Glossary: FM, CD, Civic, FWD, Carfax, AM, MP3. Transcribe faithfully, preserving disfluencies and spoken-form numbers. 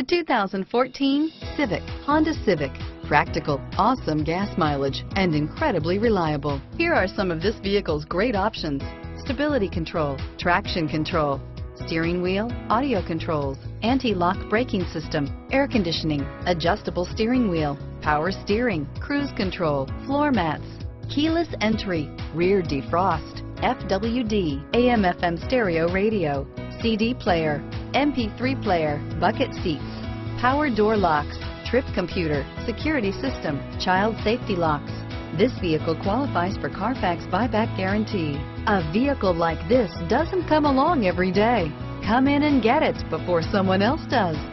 The two thousand fourteen Civic, Honda Civic. Practical, awesome gas mileage, and incredibly reliable. Here are some of this vehicle's great options. Stability control, traction control, steering wheel, audio controls, anti-lock braking system, air conditioning, adjustable steering wheel, power steering, cruise control, floor mats, keyless entry, rear defrost, F W D, A M F M stereo radio, C D player, M P three player, bucket seats, power door locks, trip computer, security system, child safety locks. This vehicle qualifies for Carfax buyback guarantee. A vehicle like this doesn't come along every day. Come in and get it before someone else does.